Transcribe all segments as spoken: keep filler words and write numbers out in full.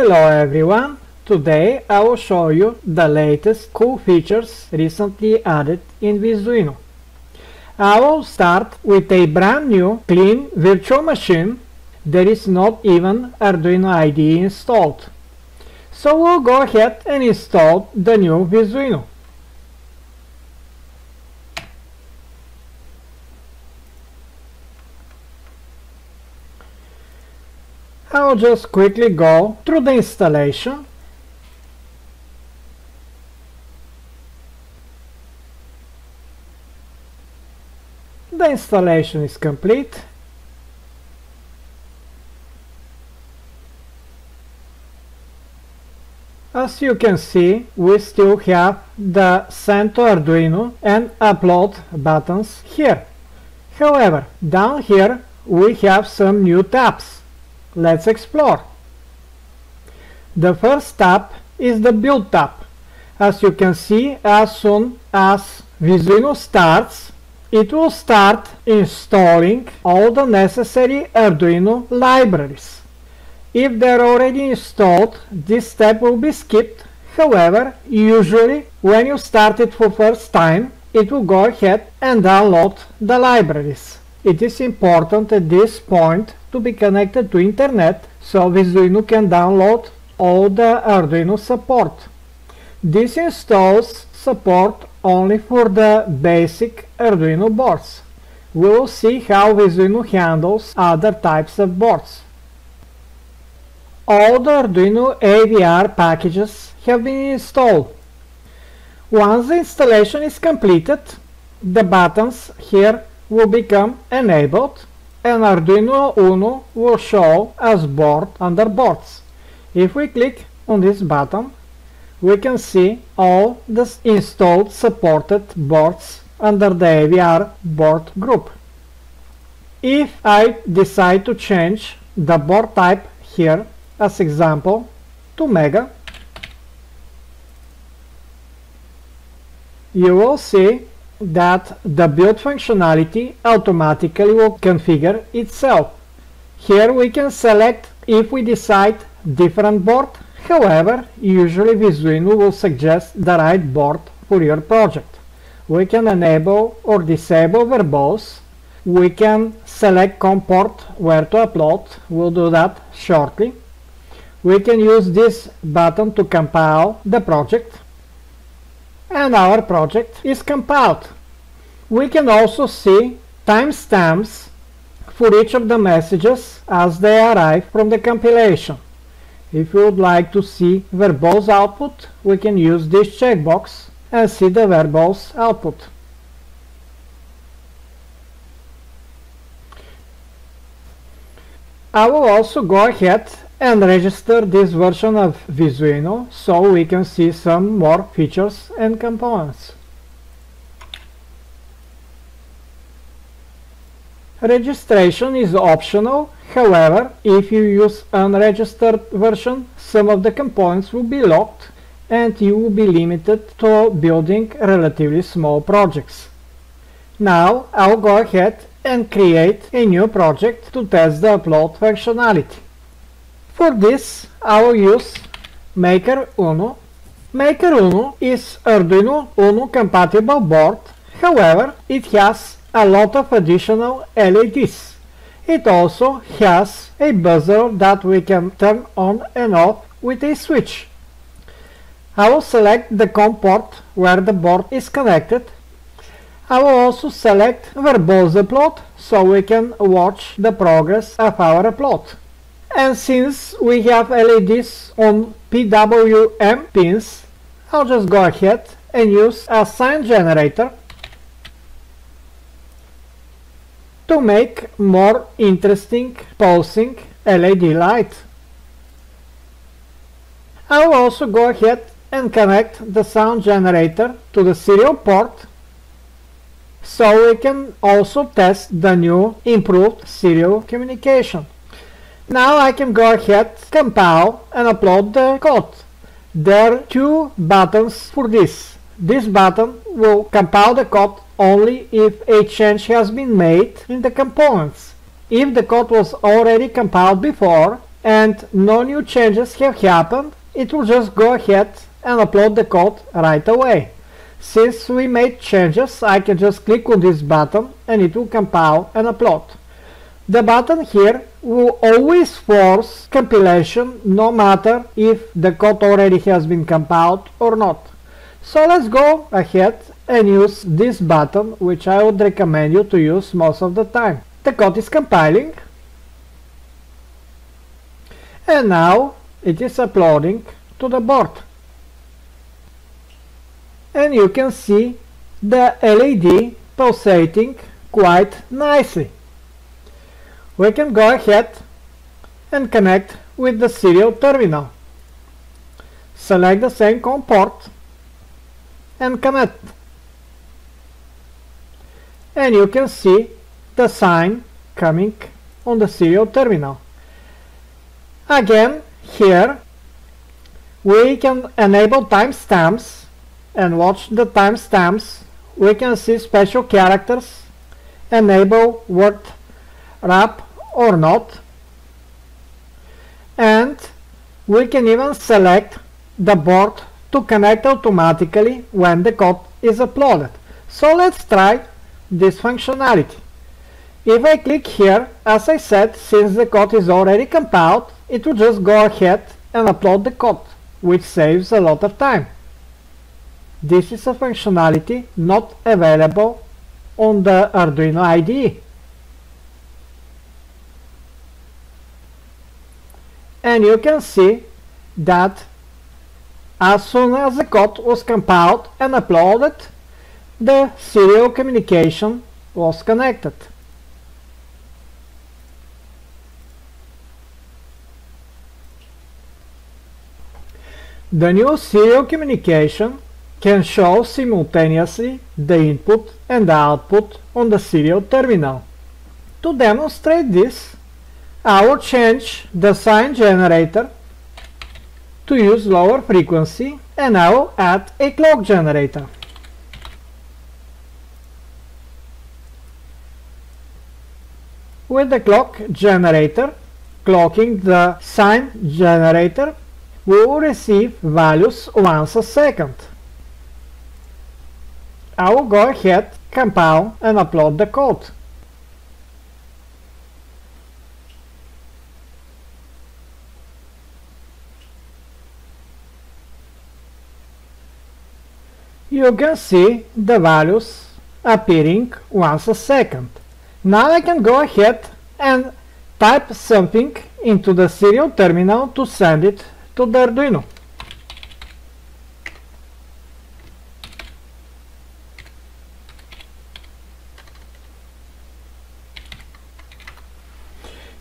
Hello everyone! Today I will show you the latest cool features recently added in Visuino. I will start with a brand new clean virtual machine. There is not even Arduino I D E installed. So we'll go ahead and install the new Visuino. I'll just quickly go through the installation. The installation is complete. As you can see, we still have the Send to Arduino and Upload buttons here. However, down here we have some new tabs. Let's explore. The first tab is the build tab. As you can see, as soon as Visuino starts, it will start installing all the necessary Arduino libraries. If they're already installed, this step will be skipped. However, usually when you start it for first time, it will go ahead and download the libraries. It is important at this point to be connected to internet so Visuino can download all the Arduino support. This installs support only for the basic Arduino boards. We will see how Visuino handles other types of boards. All the Arduino A V R packages have been installed. Once the installation is completed, the buttons here will become enabled and Arduino UNO will show as board under boards. If we click on this button, we can see all the installed supported boards under the A V R board group. If I decide to change the board type here, as example, to Mega, you will see that the build functionality automatically will configure itself. Here we can select if we decide different board. However, usually Visuino will suggest the right board for your project. We can enable or disable verbose. We can select COM port where to upload. We'll do that shortly. We can use this button to compile the project. And our project is compiled. We can also see timestamps for each of the messages as they arrive from the compilation. If you would like to see verbose output, we can use this checkbox and see the verbose output. I will also go ahead and register this version of Visuino so we can see some more features and components. Registration is optional. However, if you use unregistered version, some of the components will be locked and you will be limited to building relatively small projects. Now I'll go ahead and create a new project to test the upload functionality. For this, I will use Maker UNO. Maker UNO is Arduino UNO compatible board. However, it has a lot of additional L E Ds. It also has a buzzer that we can turn on and off with a switch. I will select the COM port where the board is connected. I will also select verbose upload so we can watch the progress of our upload. And since we have L E Ds on P W M pins, I'll just go ahead and use a sign generator to make more interesting pulsing L E D light. I'll also go ahead and connect the sound generator to the serial port so we can also test the new improved serial communication. Now I can go ahead, compile and upload the code. There are two buttons for this. This button will compile the code only if a change has been made in the components. If the code was already compiled before, and no new changes have happened, it will just go ahead and upload the code right away. Since we made changes, I can just click on this button and it will compile and upload. The button here will always force compilation, no matter if the code already has been compiled or not. So let's go ahead and use this button, which I would recommend you to use most of the time. The code is compiling, and now it is uploading to the board. And you can see the L E D pulsating quite nicely. We can go ahead and connect with the serial terminal. Select the same C O M port and connect. And you can see the sign coming on the serial terminal. Again, here we can enable timestamps and watch the timestamps. We can see special characters, enable word wrap or not, and we can even select the board to connect automatically when the code is uploaded. So let's try this functionality. If I click here, as I said, since the code is already compiled, it will just go ahead and upload the code, which saves a lot of time. This is a functionality not available on the Arduino I D E. And you can see that as soon as the code was compiled and uploaded, the serial communication was connected. The new serial communication can show simultaneously the input and the output on the serial terminal. To demonstrate this, I will change the sign generator to use lower frequency, and I will add a clock generator. With the clock generator clocking the sign generator, we will receive values once a second. I will go ahead, compile and upload the code. You can see the values appearing once a second. Now I can go ahead and type something into the serial terminal to send it to the Arduino.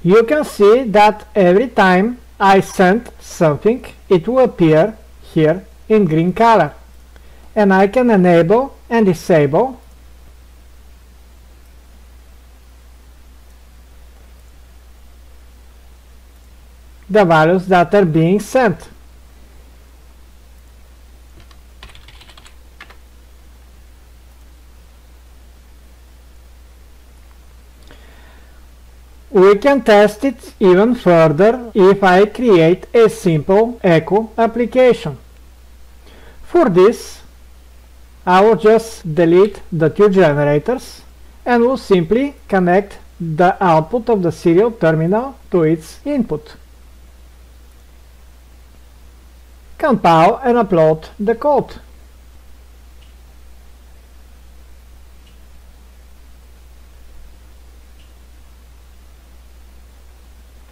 You can see that every time I send something, it will appear here in green color, and I can enable and disable the values that are being sent. We can test it even further if I create a simple echo application. For this, I will just delete the two generators and will simply connect the output of the serial terminal to its input. Compile and upload the code.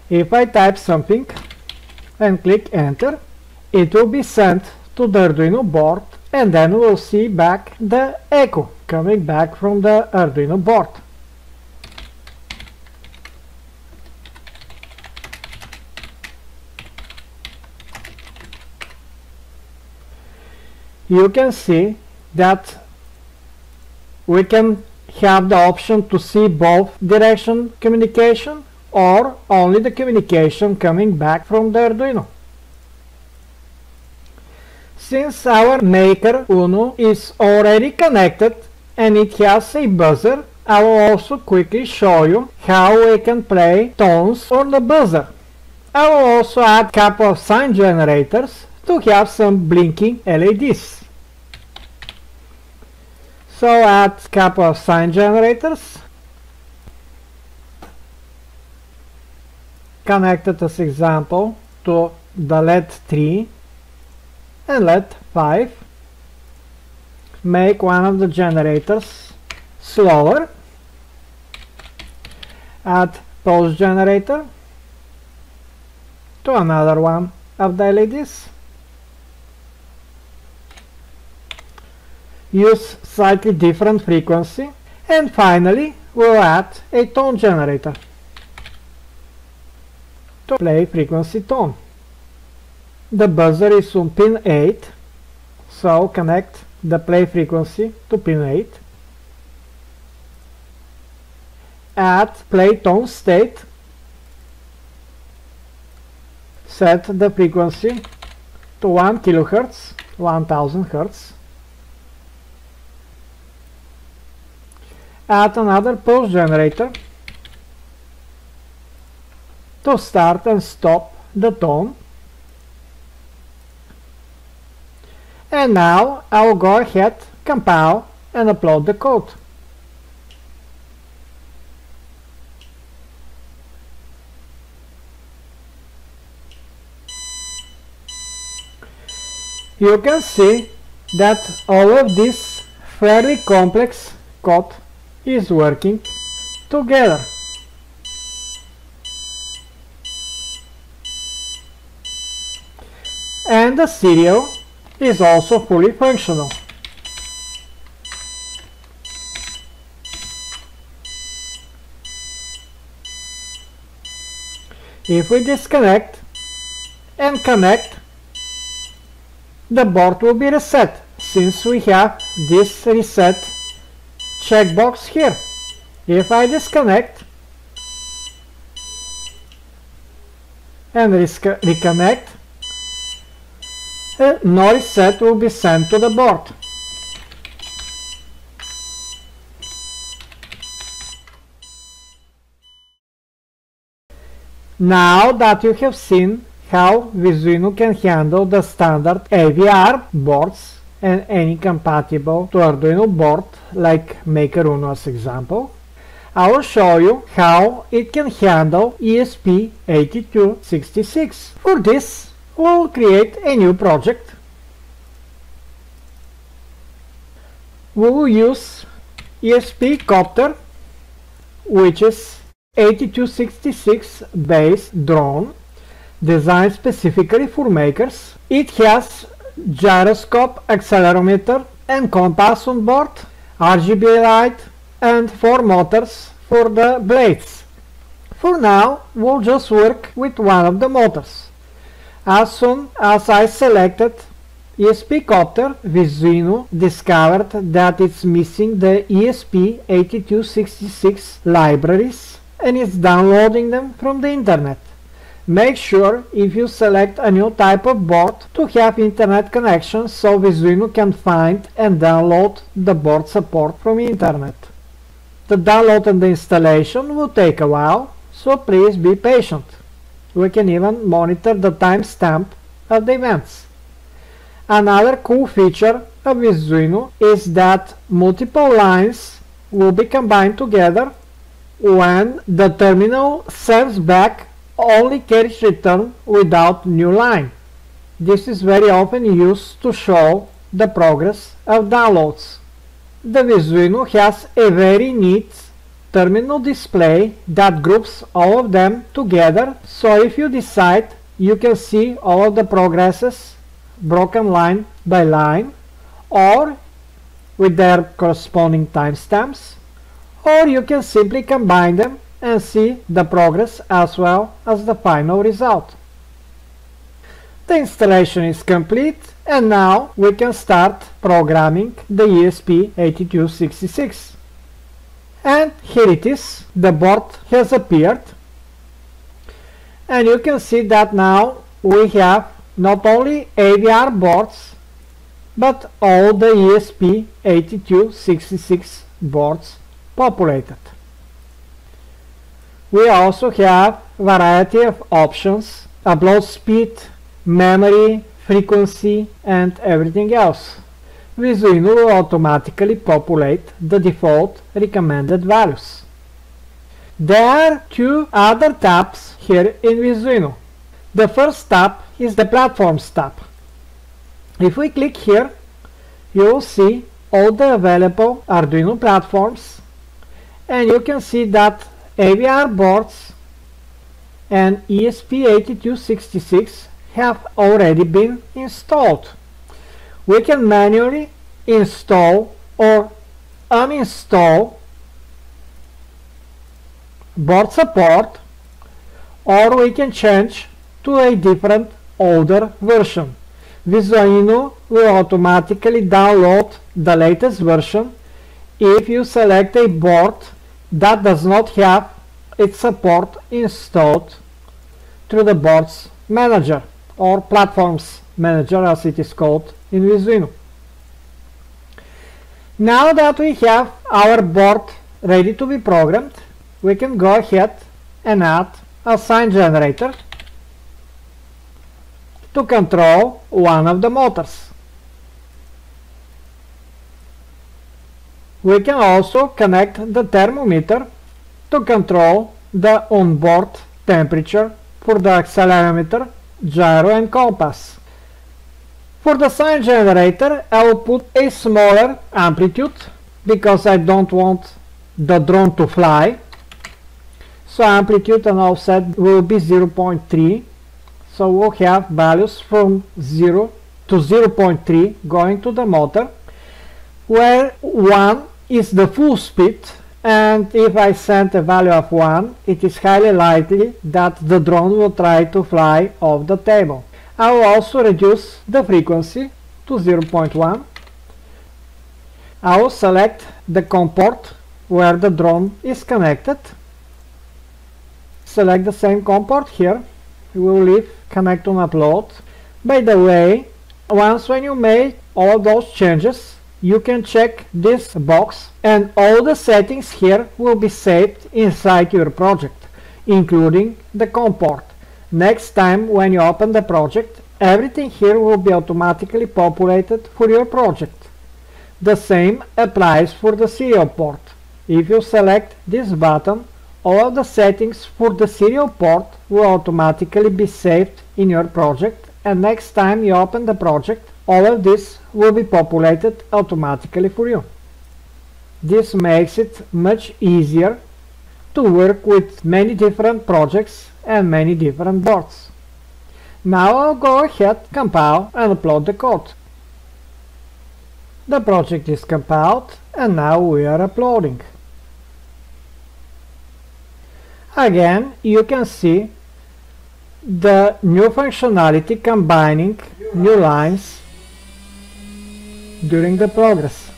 If I type something and click enter, it will be sent to the Arduino board, and then we'll see back the echo coming back from the Arduino board. You can see that we can have the option to see both direction communication or only the communication coming back from the Arduino. Since our Maker UNO is already connected and it has a buzzer, I will also quickly show you how we can play tones on the buzzer. I will also add a couple of sign generators to have some blinking L E Ds. So add a couple of sign generators connected as example to the L E D three and L E D five. Make one of the generators slower. Add pulse generator to another one of the L E Ds. Use slightly different frequency, and finally we'll add a tone generator to play frequency tone. The buzzer is on pin eight, so connect the play frequency to pin eight. Add play tone state. Set the frequency to one kilohertz, one thousand hertz. Add another pulse generator to start and stop the tone. And now I'll go ahead, compile and upload the code. You can see that all of this fairly complex code is working together. And the serial is also fully functional. If we disconnect and connect, the board will be reset, since we have this reset checkbox here. If I disconnect and reconnect, a noise set will be sent to the board. Now that you have seen how Visuino can handle the standard A V R boards and any compatible to Arduino board like Maker UNO as example, I will show you how it can handle E S P eight two six six. For this, we will create a new project. We will use E S P Copter, which is eighty-two sixty-six based drone, designed specifically for makers. It has gyroscope, accelerometer and compass on board, R G B light and four motors for the blades. For now, we'll just work with one of the motors. As soon as I selected E S P Copter, Visuino discovered that it's missing the E S P eight two six six libraries and it's downloading them from the internet. Make sure if you select a new type of board to have internet connection so Visuino can find and download the board support from internet. The download and the installation will take a while, so please be patient. We can even monitor the timestamp of the events. Another cool feature of Visuino is that multiple lines will be combined together when the terminal sends back only carriage return without new line. This is very often used to show the progress of downloads. The Visuino has a very neat terminal display that groups all of them together, so if you decide, you can see all of the progresses broken line by line, or with their corresponding timestamps, or you can simply combine them and see the progress as well as the final result. The installation is complete and now we can start programming the E S P eight two six six. And here it is, the board has appeared and you can see that now we have not only A V R boards but all the E S P eight two six six boards populated. We also have variety of options about speed, memory, frequency and everything else. Visuino will automatically populate the default recommended values. There are two other tabs here in Visuino. The first tab is the Platforms tab. If we click here, you will see all the available Arduino platforms, and you can see that A V R boards and E S P eight two six six have already been installed. We can manually install or uninstall board support, or we can change to a different older version. Visuino will automatically download the latest version if you select a board that does not have its support installed through the board's manager or platforms manager, as it is called in Visuino. Now that we have our board ready to be programmed, we can go ahead and add a sign generator to control one of the motors. We can also connect the thermometer to control the onboard temperature for the accelerometer, gyro and compass. For the sign generator, I will put a smaller amplitude because I don't want the drone to fly. So amplitude and offset will be zero point three. So we'll have values from zero to zero point three going to the motor, where one is the full speed, and if I send a value of one, it is highly likely that the drone will try to fly off the table. I will also reduce the frequency to zero point one. I will select the COM port where the drone is connected. Select the same COM port here. We will leave connect on upload. By the way, once when you make all those changes, you can check this box and all the settings here will be saved inside your project, including the COM port. Next time when you open the project, everything here will be automatically populated for your project. The same applies for the serial port. If you select this button, all the settings for the serial port will automatically be saved in your project, and next time you open the project, all of this will be populated automatically for you. This makes it much easier to work with many different projects and many different boards. Now I'll go ahead, compile and upload the code. The project is compiled and now we are uploading. Again, you can see the new functionality combining new lines during the progress.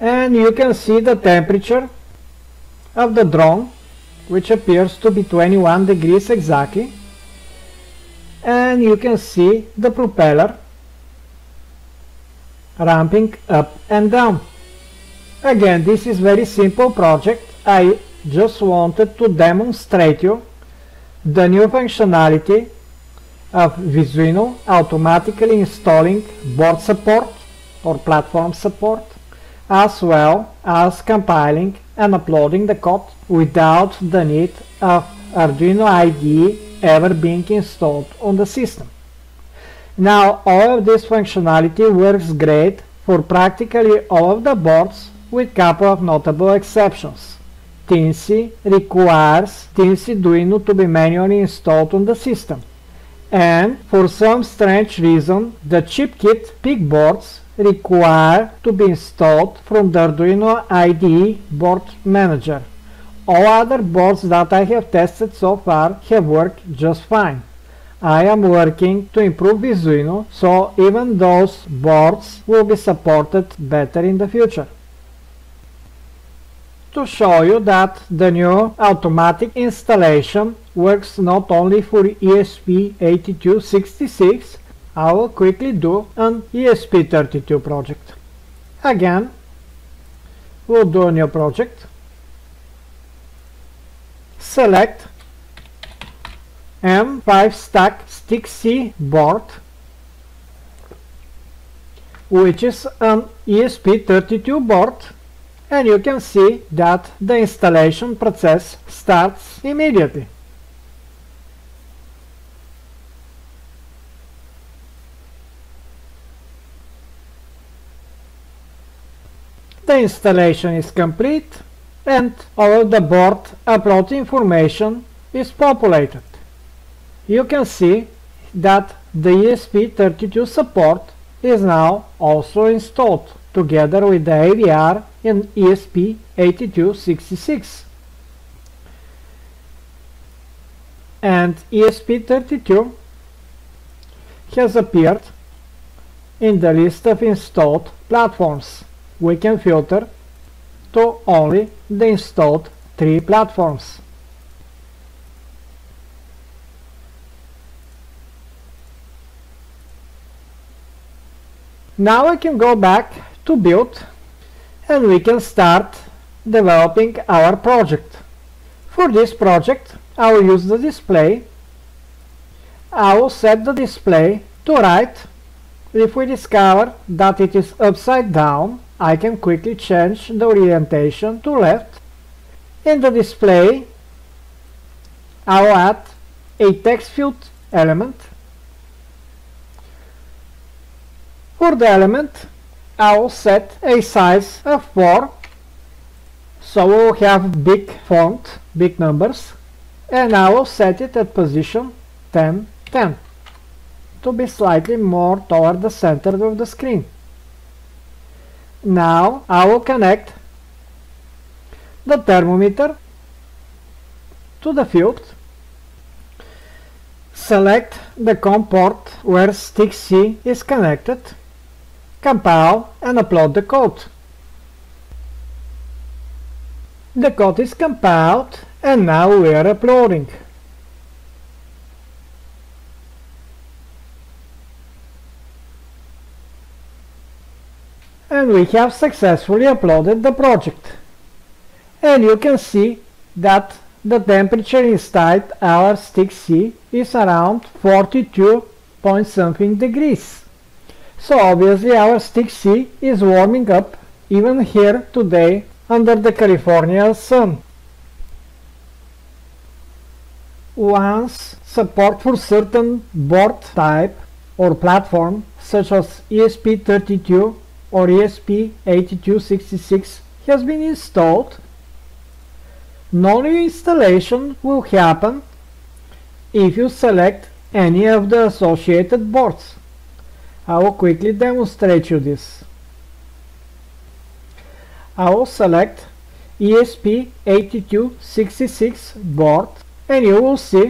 And you can see the temperature of the drone, which appears to be twenty-one degrees exactly. And you can see the propeller ramping up and down. Again, this is very simple project. I just wanted to demonstrate you the new functionality of Visuino automatically installing board support or platform support, as well as compiling and uploading the code without the need of Arduino I D E ever being installed on the system. Now all of this functionality works great for practically all of the boards, with couple of notable exceptions. Teensy requires Teensyduino to be manually installed on the system, and for some strange reason the chipkit PIC boards require to be installed from the Arduino I D E board manager. All other boards that I have tested so far have worked just fine. I am working to improve Visuino, so even those boards will be supported better in the future. To show you that the new automatic installation works not only for E S P eight two six six, I will quickly do an E S P thirty-two project. Again, we'll do a new project. select M five Stack Stick C board, which is an E S P thirty-two board, and you can see that the installation process starts immediately. The installation is complete and all the board upload information is populated. You can see that the E S P thirty-two support is now also installed together with the A V R in E S P eighty-two sixty-six. And E S P thirty-two has appeared in the list of installed platforms. We can filter to only the installed three platforms. Now I can go back to build and we can start developing our project. For this project I will use the display. I will set the display to right. If we discover that it is upside down, I can quickly change the orientation to left. In the display I will add a text field element. For the element I will set a size of four, so we will have big font, big numbers, and I will set it at position ten ten to be slightly more toward the center of the screen. Now I will connect the thermometer to the field, select the COM port where Stick C is connected, compile and upload the code. The code is compiled and now we are uploading. And we have successfully uploaded the project. And you can see that the temperature inside our Stick C is around forty-two point something degrees. So obviously our Stick C is warming up even here today under the California sun. Once support for certain board type or platform such as E S P thirty-two or E S P eighty-two sixty-six has been installed, no new installation will happen if you select any of the associated boards. I will quickly demonstrate you this. I will select E S P eighty-two sixty-six board and you will see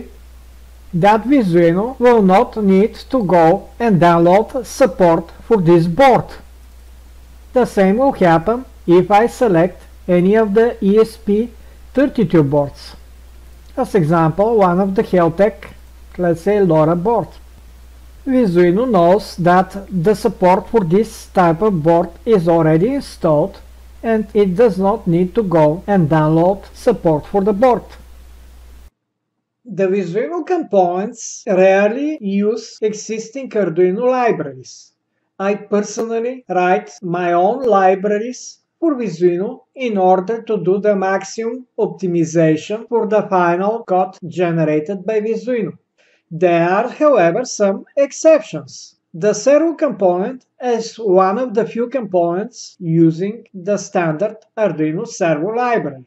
that Visuino will not need to go and download support for this board. The same will happen if I select any of the E S P thirty-two boards. As example, one of the Heltec, let's say LoRa board. Visuino knows that the support for this type of board is already installed and it does not need to go and download support for the board. The Visuino components rarely use existing Arduino libraries. I personally write my own libraries for Visuino in order to do the maximum optimization for the final code generated by Visuino. There are, however, some exceptions. The servo component is one of the few components using the standard Arduino servo library.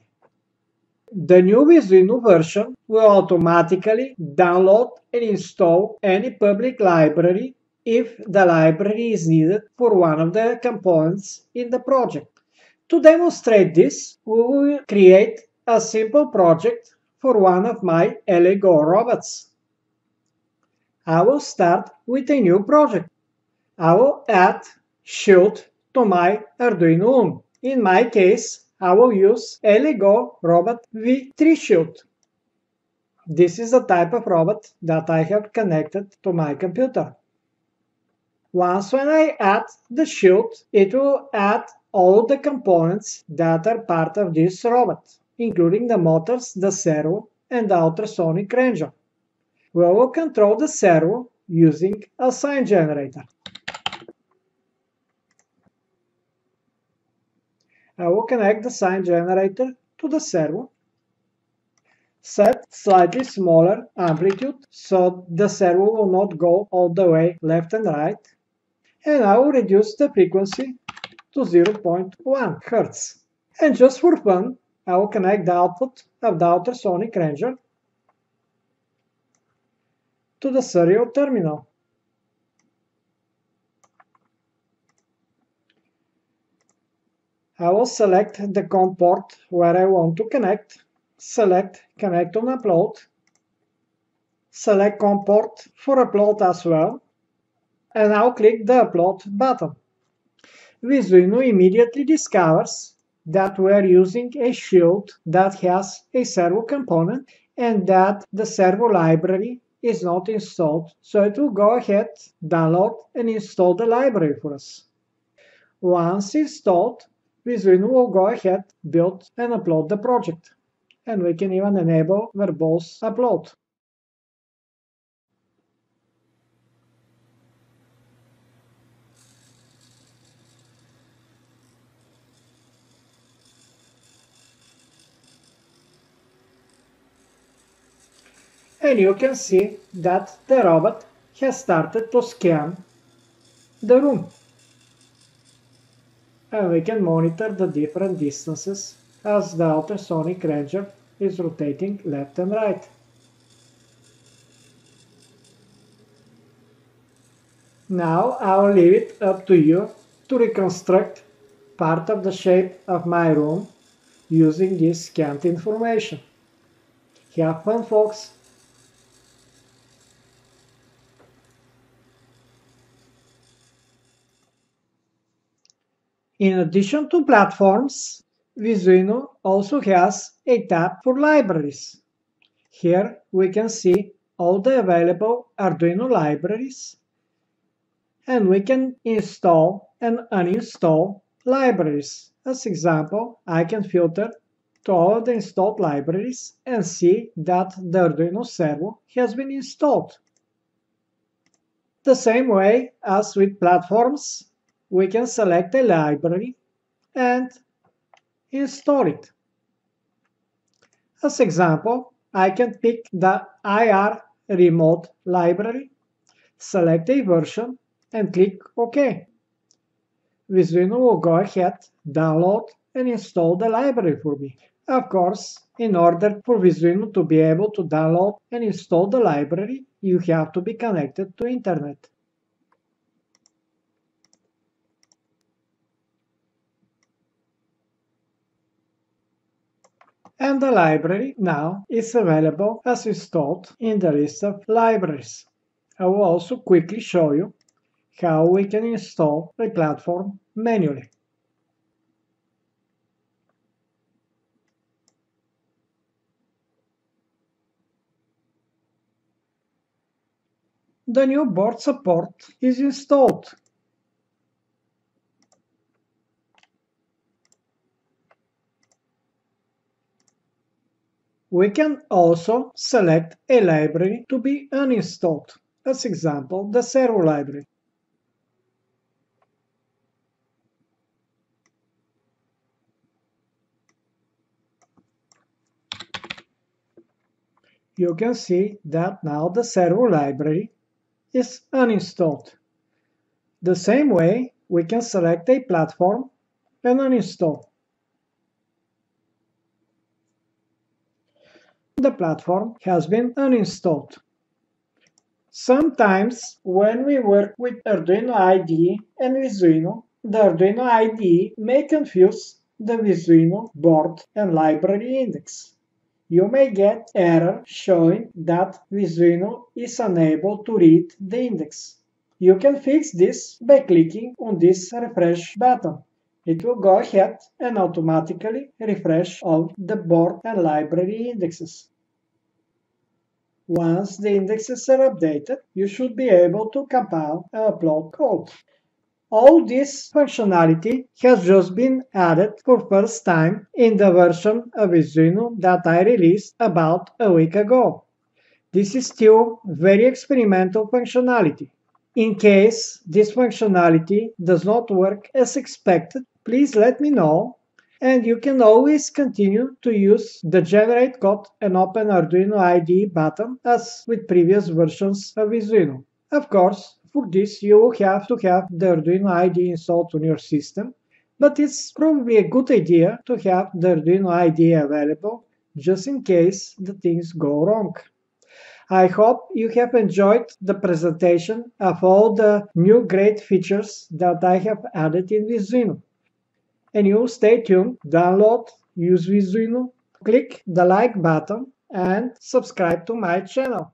The new Visuino version will automatically download and install any public library if the library is needed for one of the components in the project. To demonstrate this, we will create a simple project for one of my Elegoo robots. I will start with a new project. I will add shield to my Arduino UNO. In my case, I will use Elegoo Robot V three shield. This is the type of robot that I have connected to my computer. Once when I add the shield, it will add all the components that are part of this robot, including the motors, the servo, and the ultrasonic engine. We will control the servo using a sign generator. I will connect the sign generator to the servo. Set slightly smaller amplitude so the servo will not go all the way left and right. And I will reduce the frequency to zero point one hertz. And just for fun, I will connect the output of the ultrasonic ranger to the serial terminal. I will select the COM port where I want to connect. Select Connect on Upload. Select COM port for upload as well. And I'll click the Upload button. Visuino immediately discovers that we are using a shield that has a servo component and that the servo library is not installed, so it will go ahead, download and install the library for us. Once installed, Visuino will go ahead, build and upload the project. And we can even enable verbose upload. And you can see that the robot has started to scan the room. And we can monitor the different distances as the ultrasonic ranger is rotating left and right. Now I'll leave it up to you to reconstruct part of the shape of my room using this scanned information. Have fun, folks! In addition to platforms, Visuino also has a tab for libraries. Here we can see all the available Arduino libraries, and we can install and uninstall libraries. As example, I can filter to all the installed libraries and see that the Arduino servo has been installed. The same way as with platforms, we can select a library and install it. As example, I can pick the I R remote library, select a version and click OK. Visuino will go ahead, download and install the library for me. Of course, in order for Visuino to be able to download and install the library, you have to be connected to internet. And the library now is available as installed in the list of libraries. I will also quickly show you how we can install a platform manually. The new board support is installed. We can also select a library to be uninstalled, as example, the servo library. You can see that now the servo library is uninstalled. The same way, we can select a platform and uninstall. The platform has been uninstalled. Sometimes when we work with Arduino I D E and Visuino, the Arduino I D E may confuse the Visuino board and library index. You may get error showing that Visuino is unable to read the index. You can fix this by clicking on this refresh button. It will go ahead and automatically refresh all the board and library indexes. Once the indexes are updated, you should be able to compile and upload code. All this functionality has just been added for first time in the version of Visuino that I released about a week ago. This is still very experimental functionality. In case this functionality does not work as expected, please let me know, and you can always continue to use the Generate Code and Open Arduino I D E button as with previous versions of Visuino. Of course, for this you will have to have the Arduino I D E installed on your system, but it's probably a good idea to have the Arduino I D E available just in case the things go wrong. I hope you have enjoyed the presentation of all the new great features that I have added in Visuino. And you stay tuned, download, use Visuino, click the like button and subscribe to my channel.